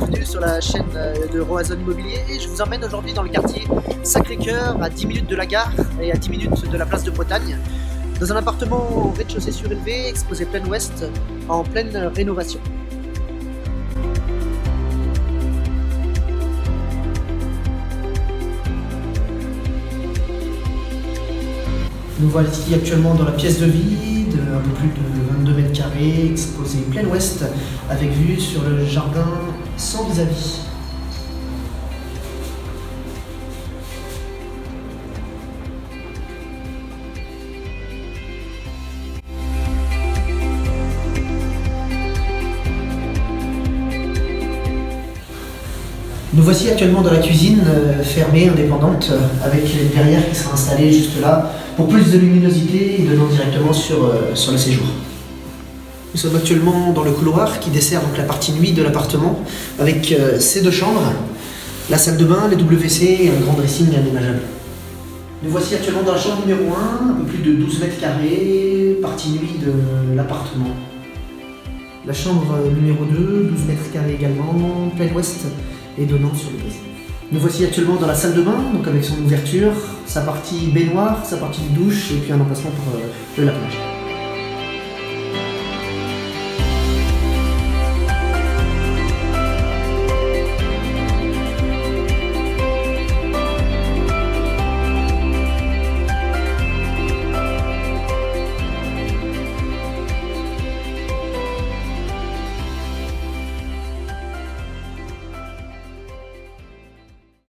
bienvenue sur la chaîne de Roazhon Immobilier. Et je vous emmène aujourd'hui dans le quartier Sacré-Cœur, à 10 minutes de la gare et à 10 minutes de la place de Bretagne, dans un appartement au rez-de-chaussée surélevé, exposé plein ouest, en pleine rénovation. Nous voici actuellement dans la pièce de vie d'un peu plus de 22 mètres carrés, exposée plein ouest, avec vue sur le jardin sans vis-à-vis. Nous voici actuellement dans la cuisine fermée, indépendante, avec une verrière qui sera installée juste là pour plus de luminosité et donnant directement sur le séjour. Nous sommes actuellement dans le couloir qui dessert donc la partie nuit de l'appartement avec ses deux chambres, la salle de bain, les WC et un grand dressing aménageable. Nous voici actuellement dans la chambre numéro 1, un peu plus de 12 mètres carrés, partie nuit de l'appartement. La chambre numéro 2, 12 mètres carrés également, plein ouest et donnant sur le bassin. Nous voici actuellement dans la salle de bain, donc avec son ouverture, sa partie baignoire, sa partie douche et puis un emplacement pour le lavage.